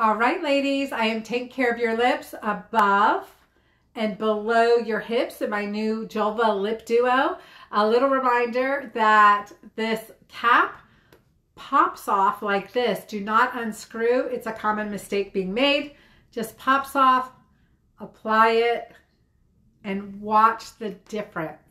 All right, ladies, I am taking care of your lips above and below your hips in my new Julva Lip Duo. A little reminder that this cap pops off like this. Do not unscrew. It's a common mistake being made. Just pops off, apply it, and watch the difference.